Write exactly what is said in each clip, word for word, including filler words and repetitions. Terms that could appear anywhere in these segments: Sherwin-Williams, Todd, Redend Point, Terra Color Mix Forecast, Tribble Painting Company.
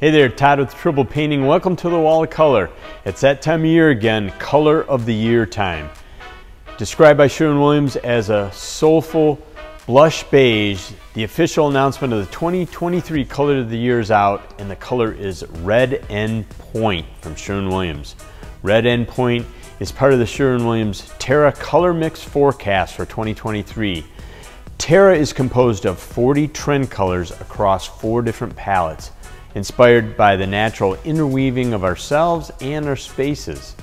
Hey there, Todd with Tribble Painting. Welcome to the Wall of Color. It's that time of year again, color of the year time. Described by Sherwin-Williams as a soulful blush beige, the official announcement of the twenty twenty-three color of the year is out, and the color is Redend Point from Sherwin-Williams. Redend Point is part of the Sherwin-Williams Terra Color Mix Forecast for twenty twenty-three. Terra is composed of forty trend colors across four different palettes, inspired by the natural interweaving of ourselves and our spaces.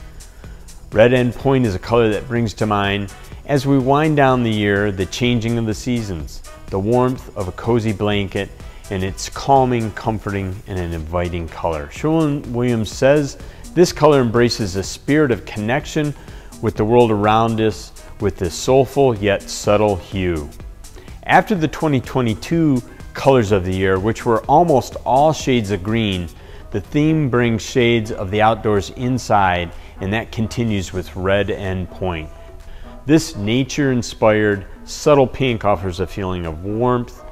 Redend Point is a color that brings to mind, as we wind down the year, the changing of the seasons, the warmth of a cozy blanket, and its calming, comforting, and an inviting color. Sherwin-Williams says this color embraces a spirit of connection with the world around us with this soulful yet subtle hue. After the twenty twenty-two colors of the year, which were almost all shades of green, the theme brings shades of the outdoors inside, and that continues with Redend Point. This nature-inspired, subtle pink offers a feeling of warmth,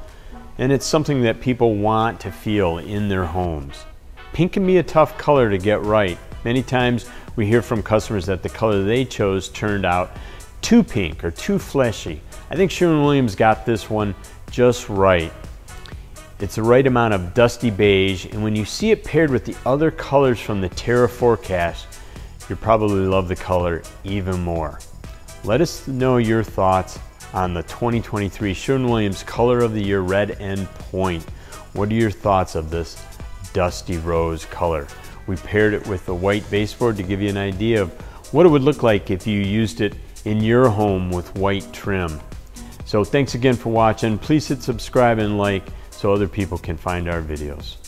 and it's something that people want to feel in their homes. Pink can be a tough color to get right. Many times we hear from customers that the color they chose turned out too pink or too fleshy. I think Sherwin-Williams got this one just right. It's the right amount of dusty beige, and when you see it paired with the other colors from the Terra forecast, you'll probably love the color even more. Let us know your thoughts on the twenty twenty-three Sherwin-Williams Color of the Year Redend Point. What are your thoughts of this dusty rose color? We paired it with the white baseboard to give you an idea of what it would look like if you used it in your home with white trim. So thanks again for watching. Please hit subscribe and like, so other people can find our videos.